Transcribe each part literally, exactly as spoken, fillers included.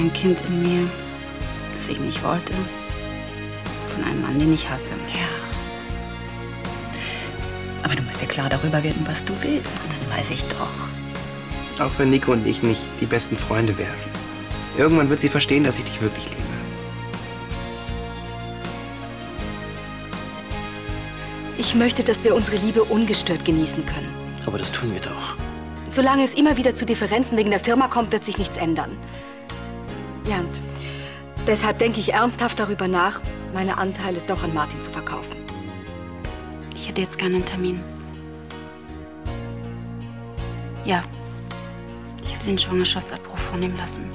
ein Kind in mir, das ich nicht wollte. Von einem Mann, den ich hasse. Ja. Aber du musst dir klar darüber werden, was du willst. Das weiß ich doch. Auch wenn Nico und ich nicht die besten Freunde wären. Irgendwann wird sie verstehen, dass ich dich wirklich liebe. Ich möchte, dass wir unsere Liebe ungestört genießen können. Aber das tun wir doch. Solange es immer wieder zu Differenzen wegen der Firma kommt, wird sich nichts ändern. Ja, und deshalb denke ich ernsthaft darüber nach, meine Anteile doch an Martin zu verkaufen. Ich hätte jetzt gerne einen Termin. Ja, ich will den Schwangerschaftsabbruch vornehmen lassen.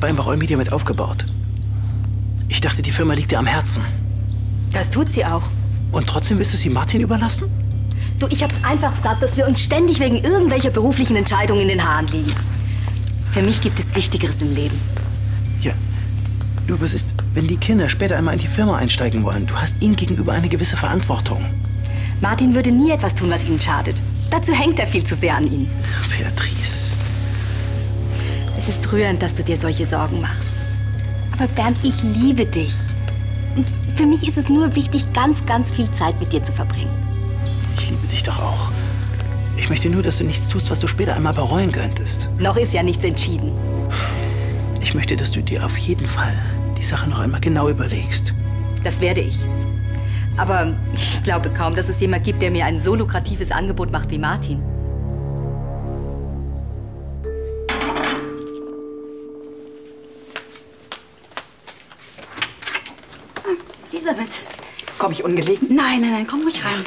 Beinbach-Allmedia mit aufgebaut. Ich dachte, die Firma liegt dir am Herzen. Das tut sie auch. Und trotzdem willst du sie Martin überlassen? Du, ich hab's einfach satt, dass wir uns ständig wegen irgendwelcher beruflichen Entscheidungen in den Haaren liegen. Für mich gibt es Wichtigeres im Leben. Ja, du, was ist, wenn die Kinder später einmal in die Firma einsteigen wollen? Du hast ihnen gegenüber eine gewisse Verantwortung. Martin würde nie etwas tun, was ihnen schadet. Dazu hängt er viel zu sehr an ihnen. Beatrice. Es ist rührend, dass du dir solche Sorgen machst. Aber Bernd, ich liebe dich. Und für mich ist es nur wichtig, ganz, ganz viel Zeit mit dir zu verbringen. Ich liebe dich doch auch. Ich möchte nur, dass du nichts tust, was du später einmal bereuen könntest. Noch ist ja nichts entschieden. Ich möchte, dass du dir auf jeden Fall die Sache noch einmal genau überlegst. Das werde ich. Aber ich glaube kaum, dass es jemand gibt, der mir ein so lukratives Angebot macht wie Martin. Elisabeth. Komme ich ungelegen? Nein, nein, nein, komm ruhig rein.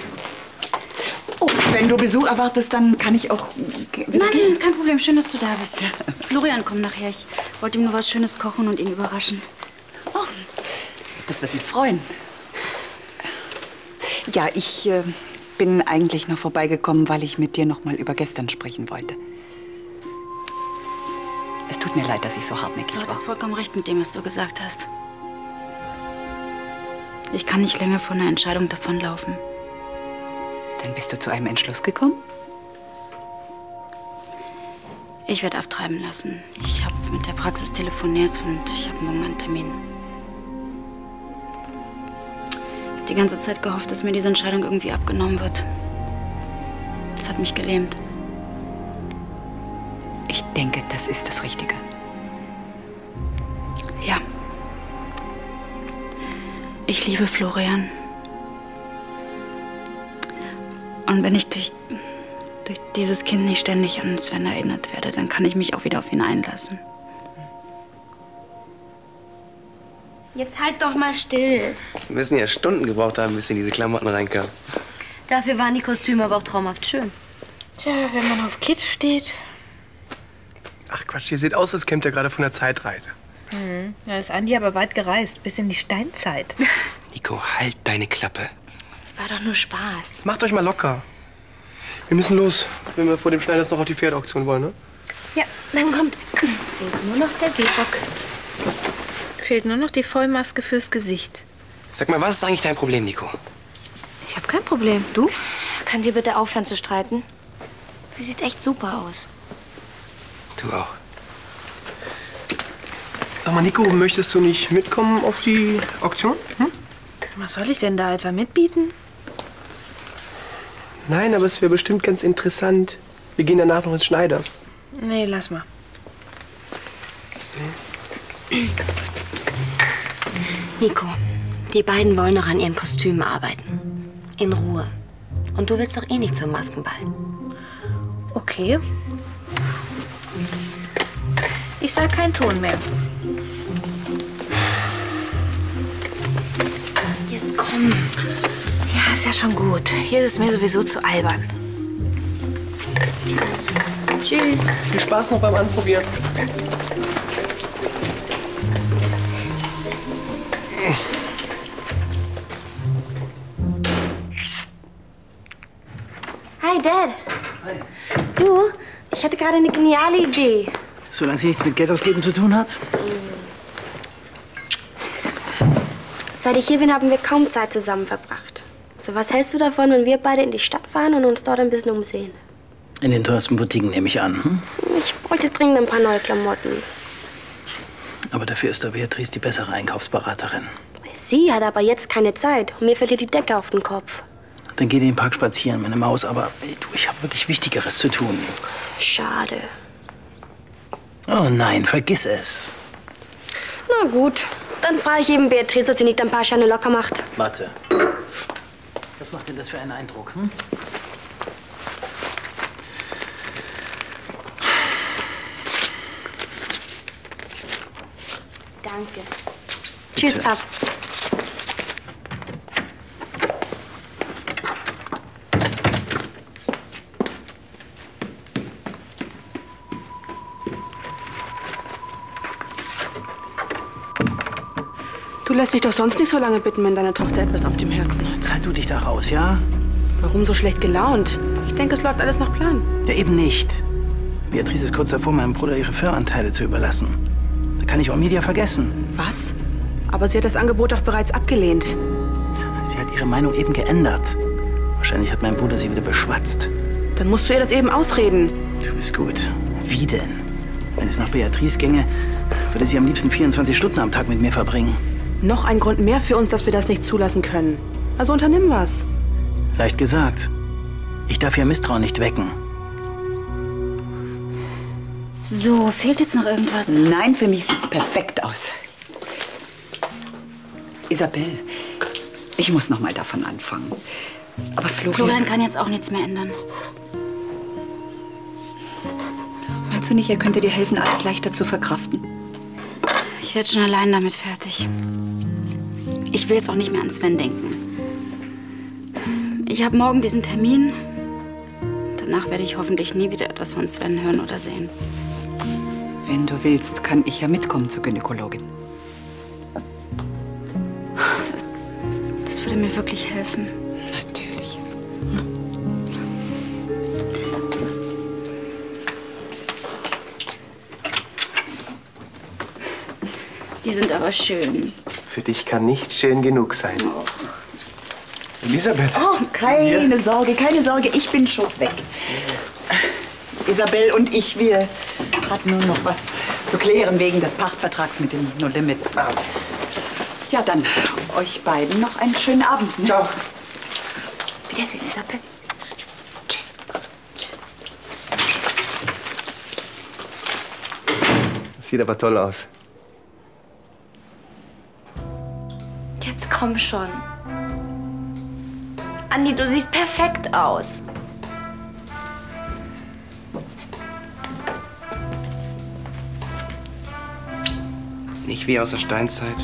Oh, wenn du Besuch erwartest, dann kann ich auch... Nein, nein, ist kein Problem. Schön, dass du da bist. Florian kommt nachher. Ich wollte ihm nur was Schönes kochen und ihn überraschen. Oh, das wird mich freuen. Ja, ich äh, bin eigentlich noch vorbeigekommen, weil ich mit dir noch mal über gestern sprechen wollte. Es tut mir leid, dass ich so hartnäckig war. Du hattest vollkommen recht mit dem, was du gesagt hast. Ich kann nicht länger von einer Entscheidung davonlaufen. Dann bist du zu einem Entschluss gekommen? Ich werde abtreiben lassen. Ich habe mit der Praxis telefoniert und ich habe morgen einen Termin. Ich habe die ganze Zeit gehofft, dass mir diese Entscheidung irgendwie abgenommen wird. Das hat mich gelähmt. Ich denke, das ist das Richtige. Ja. Ich liebe Florian. Und wenn ich durch, durch dieses Kind nicht ständig an Sven erinnert werde, dann kann ich mich auch wieder auf ihn einlassen. Jetzt halt doch mal still. Wir müssen ja Stunden gebraucht haben, bis in diese Klamotten reinkamen. Dafür waren die Kostüme aber auch traumhaft schön. Tja, wenn man auf Kitsch steht. Ach Quatsch, ihr seht aus, als kämt ihr gerade von der Zeitreise. Mhm. Da ist Andi aber weit gereist, bis in die Steinzeit. Nico, halt deine Klappe. War doch nur Spaß. Macht euch mal locker. Wir müssen los, wenn wir vor dem Schneiders noch auf die Pferdeauktion wollen, ne? Ja, dann kommt. Fehlt nur noch der Gehbock. Fehlt nur noch die Vollmaske fürs Gesicht. Sag mal, was ist eigentlich dein Problem, Nico? Ich habe kein Problem. Du? Könnt ihr bitte aufhören zu streiten? Sie sieht echt super aus. Du auch. Sag mal, Nico, möchtest du nicht mitkommen auf die Auktion? Hm? Was soll ich denn da etwa mitbieten? Nein, aber es wäre bestimmt ganz interessant. Wir gehen danach noch ins Schneiders. Nee, lass mal. Hm. Nico, die beiden wollen noch an ihren Kostümen arbeiten. In Ruhe. Und du willst doch eh nicht zum Maskenball. Okay. Ich sag keinen Ton mehr. Jetzt komm. Ja, ist ja schon gut. Hier ist es mir sowieso zu albern. Tschüss. Tschüss. Viel Spaß noch beim Anprobieren. Hi, Dad. Hi. Du, ich hatte gerade eine geniale Idee. Solange sie nichts mit Geld ausgeben zu tun hat? Seit ich hier bin, haben wir kaum Zeit zusammen verbracht. So, was hältst du davon, wenn wir beide in die Stadt fahren und uns dort ein bisschen umsehen? In den teuersten Boutiquen nehme ich an, hm? Ich bräuchte dringend ein paar neue Klamotten. Aber dafür ist der Beatrice die bessere Einkaufsberaterin. Sie hat aber jetzt keine Zeit und mir verliert die Decke auf den Kopf. Dann geh in den Park spazieren, meine Maus. Aber ey, du, ich habe wirklich Wichtigeres zu tun. Schade. Oh nein, vergiss es. Na gut. Dann frage ich eben Beatrice, ob sie nicht ein paar Scheine locker macht. Warte. Was macht denn das für einen Eindruck, hm? Danke. Bitte. Tschüss, Pap. Du lässt dich doch sonst nicht so lange bitten, wenn deine Tochter etwas auf dem Herzen hat. Halt du dich da raus, ja? Warum so schlecht gelaunt? Ich denke, es läuft alles nach Plan. Ja, eben nicht. Beatrice ist kurz davor, meinem Bruder ihre Firmenanteile zu überlassen. Da kann ich Allmedia vergessen. Was? Aber sie hat das Angebot doch bereits abgelehnt. Sie hat ihre Meinung eben geändert. Wahrscheinlich hat mein Bruder sie wieder beschwatzt. Dann musst du ihr das eben ausreden. Du bist gut. Wie denn? Wenn es nach Beatrice ginge, würde sie am liebsten vierundzwanzig Stunden am Tag mit mir verbringen. Noch ein Grund mehr für uns, dass wir das nicht zulassen können. Also unternimm was. Leicht gesagt. Ich darf ihr Misstrauen nicht wecken. So, fehlt jetzt noch irgendwas? Nein, für mich sieht's perfekt aus. Isabell, ich muss noch mal davon anfangen. Aber Florian... Florian kann jetzt auch nichts mehr ändern. Meinst du nicht, er könnte dir helfen, alles leichter zu verkraften? Ich werde schon allein damit fertig. Ich will jetzt auch nicht mehr an Sven denken. Ich habe morgen diesen Termin. Danach werde ich hoffentlich nie wieder etwas von Sven hören oder sehen. Wenn du willst, kann ich ja mitkommen zur Gynäkologin. Das, das würde mir wirklich helfen. Natürlich. Die sind aber schön. Für dich kann nichts schön genug sein. Oh. Elisabeth. Oh, keine Sorge, keine Sorge. Ich bin schon weg. Ja. Isabell und ich, wir hatten nur noch was zu klären wegen des Pachtvertrags mit dem No Limits. Ah. Ja, dann euch beiden noch einen schönen Abend. Ne? Ciao. Wiedersehen, Isabell. Tschüss. Das sieht aber toll aus. Jetzt komm schon. Andi, du siehst perfekt aus. Nicht wie aus der Steinzeit.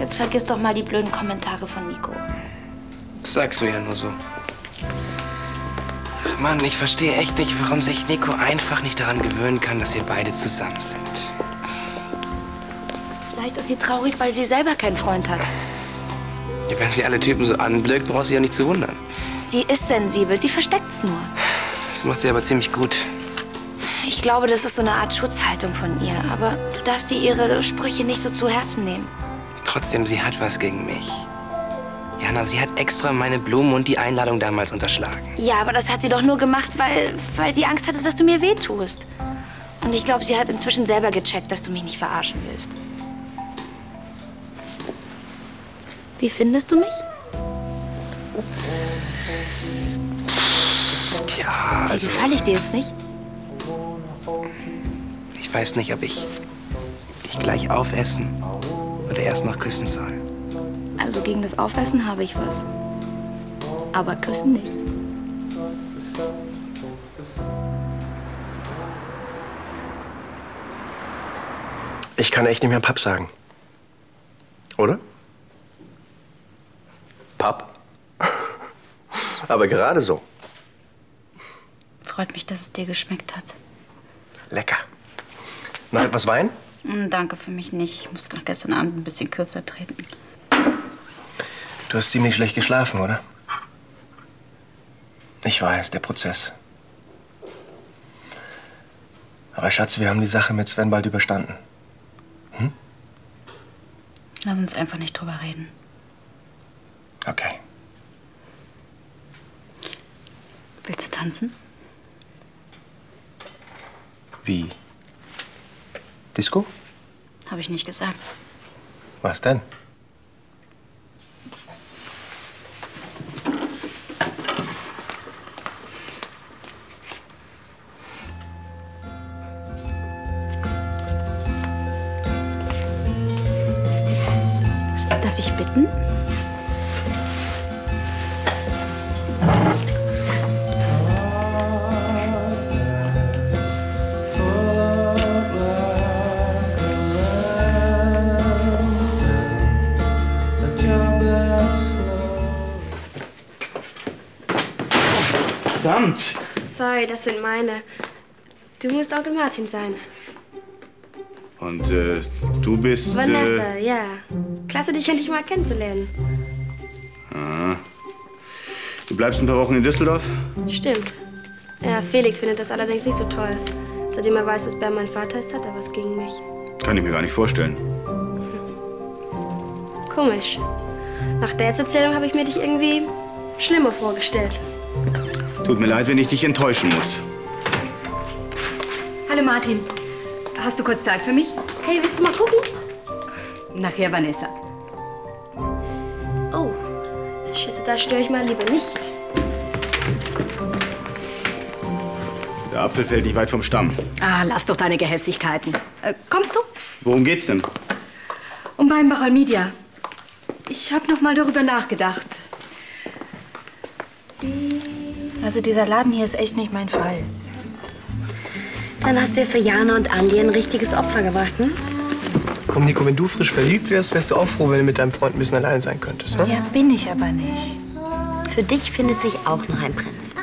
Jetzt vergiss doch mal die blöden Kommentare von Nico. Das sagst du ja nur so. Ach Mann, ich verstehe echt nicht, warum sich Nico einfach nicht daran gewöhnen kann, dass ihr beide zusammen sind. Vielleicht ist sie traurig, weil sie selber keinen Freund hat. Ja, wenn sie alle Typen so anblickt, brauchst du ja nicht zu wundern. Sie ist sensibel, sie versteckt's nur. Das macht sie aber ziemlich gut. Ich glaube, das ist so eine Art Schutzhaltung von ihr. Aber du darfst dir ihre Sprüche nicht so zu Herzen nehmen. Trotzdem, sie hat was gegen mich. Jana, sie hat extra meine Blumen und die Einladung damals unterschlagen. Ja, aber das hat sie doch nur gemacht, weil, weil sie Angst hatte, dass du mir wehtust. Und ich glaube, sie hat inzwischen selber gecheckt, dass du mich nicht verarschen willst. Wie findest du mich? Tja, also... Gefalle ich dir jetzt nicht? Ich weiß nicht, ob ich dich gleich aufessen oder erst noch küssen soll. Also gegen das Aufessen habe ich was. Aber küssen nicht. Ich kann echt nicht mehr Papp sagen. Oder? Papp. Aber gerade so. Freut mich, dass es dir geschmeckt hat. Lecker. Noch etwas Wein? Danke, für mich nicht. Ich musste nach gestern Abend ein bisschen kürzer treten. Du hast ziemlich schlecht geschlafen, oder? Ich weiß, der Prozess. Aber Schatz, wir haben die Sache mit Sven bald überstanden. Hm? Lass uns einfach nicht drüber reden. Okay. Willst du tanzen? Wie? Disco? Habe ich nicht gesagt. Was denn? Darf ich bitten? Verdammt! Sorry, das sind meine. Du musst Onkel Martin sein. Und äh, du bist... Vanessa, äh... ja. Klasse, dich endlich mal kennenzulernen. Ah. Du bleibst ein paar Wochen in Düsseldorf? Stimmt. Ja, Felix findet das allerdings nicht so toll. Seitdem er weiß, dass Bernd mein Vater ist, hat er was gegen mich. Kann ich mir gar nicht vorstellen. Hm. Komisch. Nach der Erzählung habe ich mir dich irgendwie schlimmer vorgestellt. Tut mir leid, wenn ich dich enttäuschen muss. Hallo Martin. Hast du kurz Zeit für mich? Hey, willst du mal gucken? Nachher, Vanessa. Oh, ich schätze, da störe ich mal lieber nicht. Der Apfel fällt nicht weit vom Stamm. Ah, lass doch deine Gehässigkeiten. Äh, kommst du? Worum geht's denn? Um Beinbach-Allmedia. Ich habe noch mal darüber nachgedacht. Also dieser Laden hier ist echt nicht mein Fall. Dann hast du ja für Jana und Andi ein richtiges Opfer gebracht, hm? Komm, Nico, wenn du frisch verliebt wärst, wärst du auch froh, wenn du mit deinem Freund ein bisschen allein sein könntest, ne? Ja, bin ich aber nicht. Für dich findet sich auch noch ein Prinz.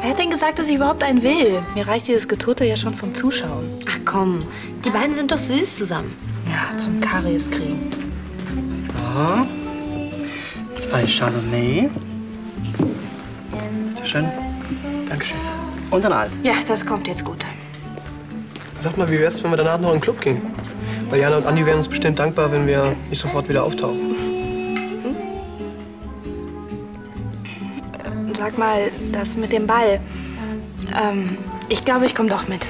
Wer hat denn gesagt, dass ich überhaupt einen will? Mir reicht dieses Geturtel ja schon vom Zuschauen. Ach komm, die beiden sind doch süß zusammen. Ja, zum Karies kriegen. So. Zwei Chardonnay. Schön. Dankeschön. Und ein Alt. Ja, das kommt jetzt gut. Sag mal, wie wär's, wenn wir danach noch in den Club gehen? Weil Jana und Andi wären uns bestimmt dankbar, wenn wir nicht sofort wieder auftauchen. Hm? Sag mal, das mit dem Ball. Ähm, ich glaube, ich komme doch mit.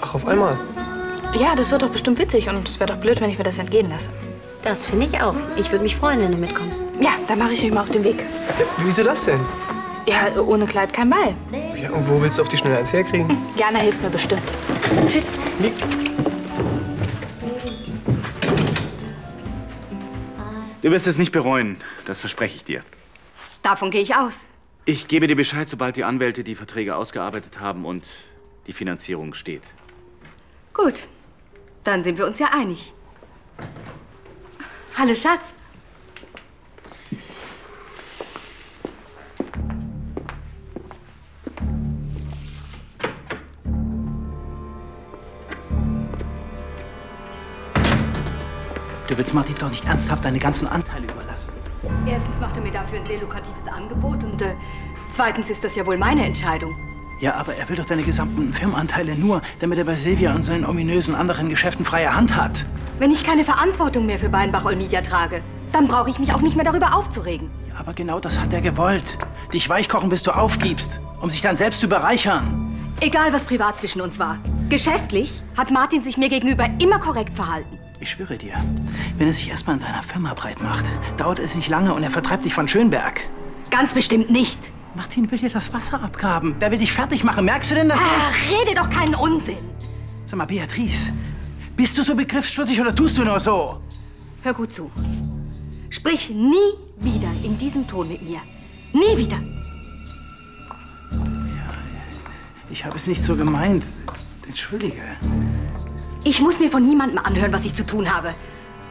Ach, auf einmal? Ja, das wird doch bestimmt witzig und es wäre doch blöd, wenn ich mir das entgehen lasse. Das finde ich auch. Ich würde mich freuen, wenn du mitkommst. Ja, dann mache ich mich mal auf den Weg. Ja, wieso das denn? Ja, ohne Kleid kein Ball. Ja, und wo willst du auf die Schnelle eins herkriegen? Jana hilft mir bestimmt. Tschüss. Nee. Du wirst es nicht bereuen, das verspreche ich dir. Davon gehe ich aus. Ich gebe dir Bescheid, sobald die Anwälte die Verträge ausgearbeitet haben und die Finanzierung steht. Gut, dann sind wir uns ja einig. Hallo, Schatz. Du willst Martin doch nicht ernsthaft deine ganzen Anteile überlassen. Erstens macht er mir dafür ein sehr lukratives Angebot und äh, zweitens ist das ja wohl meine Entscheidung. Ja, aber er will doch deine gesamten Firmenanteile nur, damit er bei Silvia und seinen ominösen anderen Geschäften freie Hand hat. Wenn ich keine Verantwortung mehr für Beinbach-Allmedia trage, dann brauche ich mich auch nicht mehr darüber aufzuregen. Ja, aber genau das hat er gewollt. Dich weichkochen, bis du aufgibst, um sich dann selbst zu bereichern. Egal, was privat zwischen uns war. Geschäftlich hat Martin sich mir gegenüber immer korrekt verhalten. Ich schwöre dir, wenn er sich erstmal in deiner Firma breit macht, dauert es nicht lange und er vertreibt dich von Schönberg. Ganz bestimmt nicht. Martin will dir das Wasser abgraben. Der will dich fertig machen. Merkst du denn das? Ach, rede doch keinen Unsinn. Sag mal, Beatrice, bist du so begriffsstutzig oder tust du nur so? Hör gut zu. Sprich nie wieder in diesem Ton mit mir. Nie wieder. Ja, ich habe es nicht so gemeint. Entschuldige. Ich muss mir von niemandem anhören, was ich zu tun habe.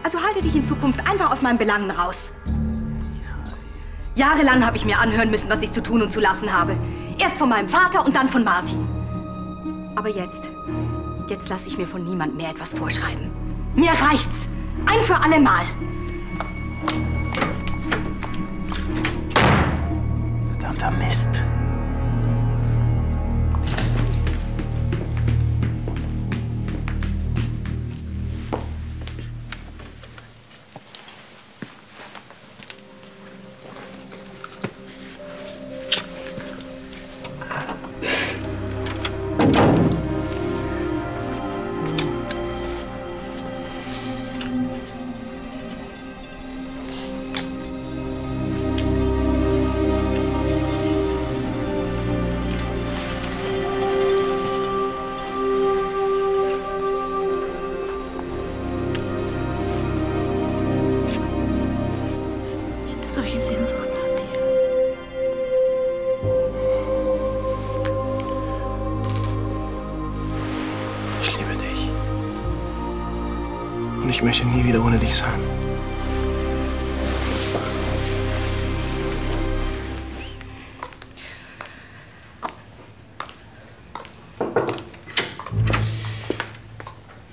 Also halte dich in Zukunft einfach aus meinen Belangen raus. Jahrelang habe ich mir anhören müssen, was ich zu tun und zu lassen habe. Erst von meinem Vater und dann von Martin. Aber jetzt, jetzt lasse ich mir von niemand mehr etwas vorschreiben. Mir reicht's. Ein für alle Mal. Verdammter Mist. Ich möchte nie wieder ohne dich sein.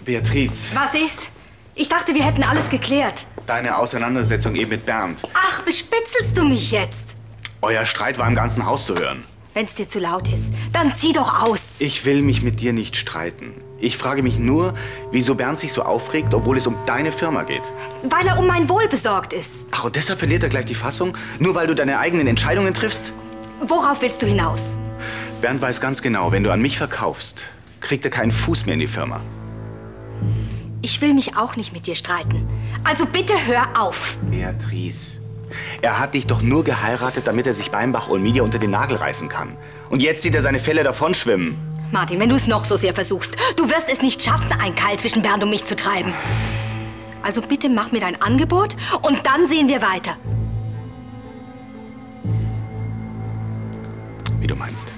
Beatrice. Was ist? Ich dachte, wir hätten alles geklärt. Deine Auseinandersetzung eben mit Bernd. Ach, bespitzelst du mich jetzt? Euer Streit war im ganzen Haus zu hören. Wenn's dir zu laut ist, dann zieh doch aus. Ich will mich mit dir nicht streiten. Ich frage mich nur, wieso Bernd sich so aufregt, obwohl es um deine Firma geht. Weil er um mein Wohl besorgt ist. Ach, und deshalb verliert er gleich die Fassung? Nur weil du deine eigenen Entscheidungen triffst? Worauf willst du hinaus? Bernd weiß ganz genau, wenn du an mich verkaufst, kriegt er keinen Fuß mehr in die Firma. Ich will mich auch nicht mit dir streiten. Also bitte hör auf. Beatrice, er hat dich doch nur geheiratet, damit er sich Beinbach-Allmedia unter den Nagel reißen kann. Und jetzt sieht er seine Fälle davonschwimmen. Martin, wenn du es noch so sehr versuchst, du wirst es nicht schaffen, einen Keil zwischen Bernd und mich zu treiben. Also bitte mach mir dein Angebot und dann sehen wir weiter. Wie du meinst.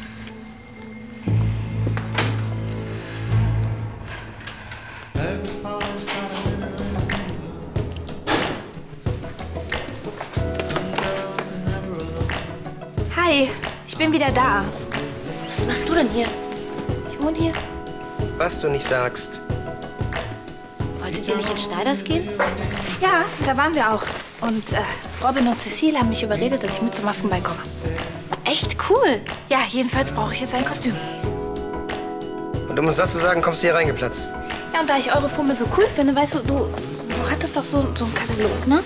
Hi, ich bin wieder da. Was machst du denn hier? Hier. Was du nicht sagst. Wolltet ihr nicht in Schneiders gehen? Ja, da waren wir auch. Und äh, Robin und Cecile haben mich überredet, dass ich mit zum Maskenball komme. Echt cool. Ja, jedenfalls brauche ich jetzt ein Kostüm. Und um uns das zu sagen, kommst du hier reingeplatzt. Ja, und da ich eure Fummel so cool finde, weißt du, du, du hattest doch so, so einen Katalog, ne?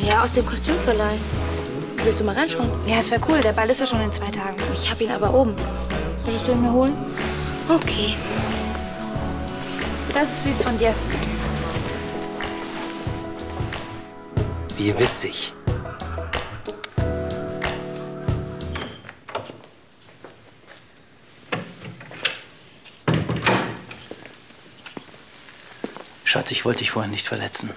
Ja, aus dem Kostümverleih. Willst du mal reinschauen? Ja, es wäre cool. Der Ball ist ja schon in zwei Tagen. Ich habe ihn aber oben. Würdest du ihn mir holen? Okay. Das ist süß von dir. Wie witzig. Schatz, ich wollte dich vorhin nicht verletzen.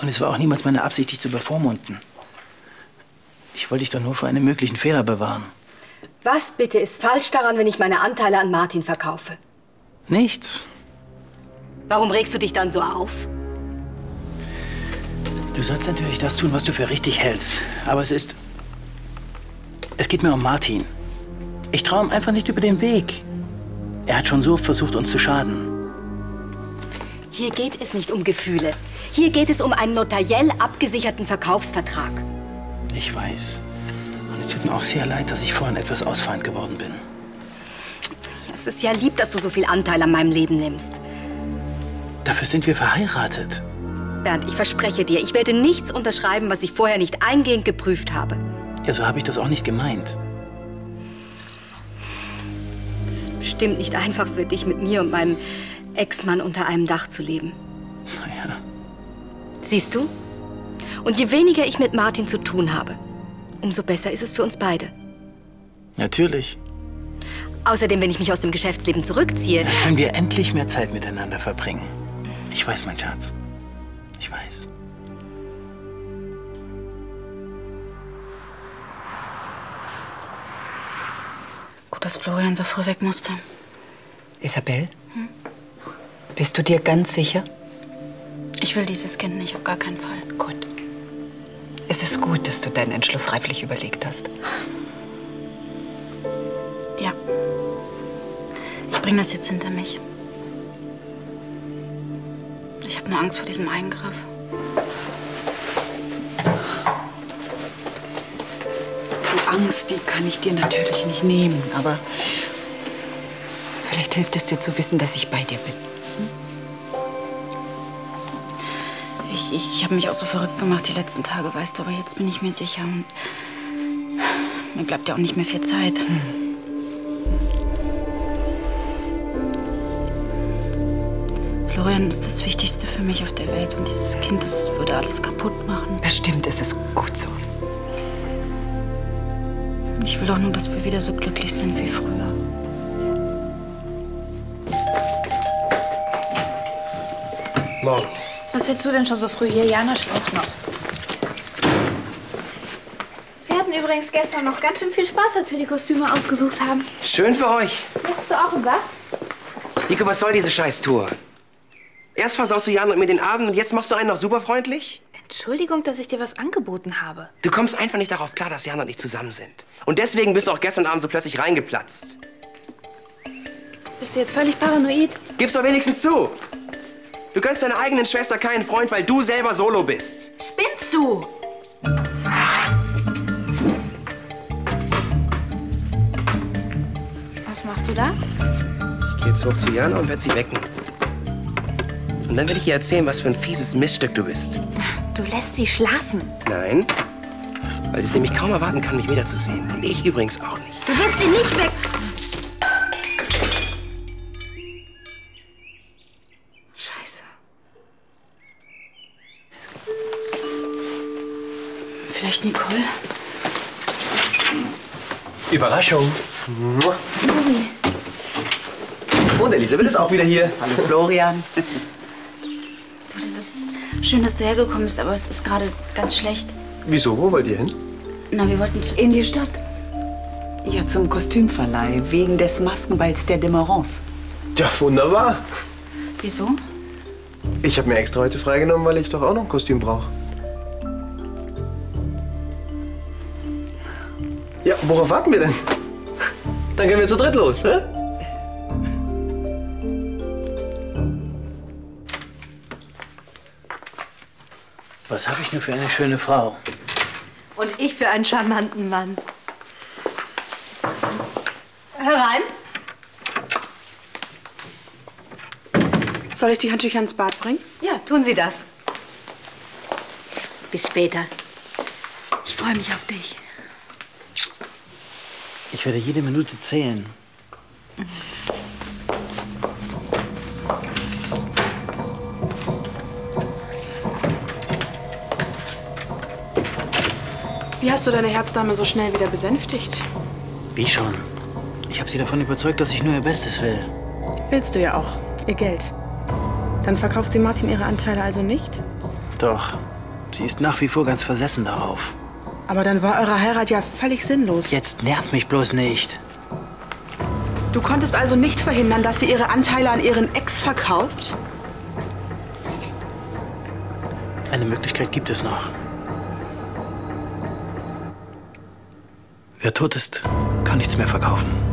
Und es war auch niemals meine Absicht, dich zu bevormunden. Ich wollte dich doch nur vor einem möglichen Fehler bewahren. Was bitte ist falsch daran, wenn ich meine Anteile an Martin verkaufe? Nichts. Warum regst du dich dann so auf? Du sollst natürlich das tun, was du für richtig hältst. Aber es ist... Es geht mir um Martin. Ich traue ihm einfach nicht über den Weg. Er hat schon so oft versucht, uns zu schaden. Hier geht es nicht um Gefühle. Hier geht es um einen notariell abgesicherten Verkaufsvertrag. Ich weiß. Und es tut mir auch sehr leid, dass ich vorhin etwas ausfallend geworden bin. Es ist ja lieb, dass du so viel Anteil an meinem Leben nimmst. Dafür sind wir verheiratet. Bernd, ich verspreche dir, ich werde nichts unterschreiben, was ich vorher nicht eingehend geprüft habe. Ja, so habe ich das auch nicht gemeint. Es ist bestimmt nicht einfach für dich, mit mir und meinem Ex-Mann unter einem Dach zu leben. Na ja. Siehst du? Und je weniger ich mit Martin zu tun habe, umso besser ist es für uns beide. Natürlich. Außerdem, wenn ich mich aus dem Geschäftsleben zurückziehe... Dann können wir endlich mehr Zeit miteinander verbringen. Ich weiß, mein Schatz. Ich weiß. Gut, dass Florian so früh weg musste. Isabell? Hm? Bist du dir ganz sicher? Ich will dieses Kind nicht, auf gar keinen Fall. Gut. Es ist gut, dass du deinen Entschluss reiflich überlegt hast. Ja. Ich bringe das jetzt hinter mich. Ich habe nur Angst vor diesem Eingriff. Die Angst, die kann ich dir natürlich nicht nehmen, aber vielleicht hilft es dir zu wissen, dass ich bei dir bin. Ich, ich, ich habe mich auch so verrückt gemacht die letzten Tage, weißt du, aber jetzt bin ich mir sicher. Und mir bleibt ja auch nicht mehr viel Zeit. Hm. Florian ist das Wichtigste für mich auf der Welt und dieses Kind, das würde alles kaputt machen. Bestimmt ist es gut so. Ich will auch nur, dass wir wieder so glücklich sind wie früher. Morgen. Was willst du denn schon so früh hier? Jana schläft noch. Wir hatten übrigens gestern noch ganz schön viel Spaß, als wir die Kostüme ausgesucht haben. Schön für euch. Möchtest du auch im Bad? Nico, was soll diese Scheißtour? Erst versaust du Jana und mir den Abend und jetzt machst du einen noch super freundlich? Entschuldigung, dass ich dir was angeboten habe. Du kommst einfach nicht darauf klar, dass Jana und ich zusammen sind. Und deswegen bist du auch gestern Abend so plötzlich reingeplatzt. Bist du jetzt völlig paranoid? Gib's doch wenigstens zu! Du gönnst deiner eigenen Schwester keinen Freund, weil du selber solo bist. Spinnst du? Was machst du da? Ich geh jetzt hoch zu Jana und werd sie wecken. Und dann werde ich ihr erzählen, was für ein fieses Miststück du bist. Du lässt sie schlafen? Nein, weil sie es nämlich kaum erwarten kann, mich wiederzusehen. Und ich übrigens auch nicht. Du wirst sie nicht weg... Vielleicht Nicole? Überraschung. Und Elisabeth ist auch wieder hier. Hallo Florian. Du, das ist schön, dass du hergekommen bist, aber es ist gerade ganz schlecht. Wieso? Wo wollt ihr hin? Na, wir wollten zu... In die Stadt. Ja, zum Kostümverleih, wegen des Maskenballs der Demarance. Ja, wunderbar. Wieso? Ich habe mir extra heute freigenommen, weil ich doch auch noch ein Kostüm brauche. Ja, worauf warten wir denn? Dann gehen wir zu dritt los, hä? Was habe ich nur für eine schöne Frau? Und ich für einen charmanten Mann. Herein. Soll ich die Handtücher ins Bad bringen? Ja, tun Sie das. Bis später. Ich freue mich auf dich. Ich werde jede Minute zählen. Wie hast du deine Herzdame so schnell wieder besänftigt? Wie schon? Ich habe sie davon überzeugt, dass ich nur ihr Bestes will. Willst du ja auch. Ihr Geld. Dann verkauft sie Martin ihre Anteile also nicht? Doch. Sie ist nach wie vor ganz versessen darauf. Aber dann war eure Heirat ja völlig sinnlos. Jetzt nervt mich bloß nicht. Du konntest also nicht verhindern, dass sie ihre Anteile an ihren Ex verkauft? Eine Möglichkeit gibt es noch. Wer tot ist, kann nichts mehr verkaufen.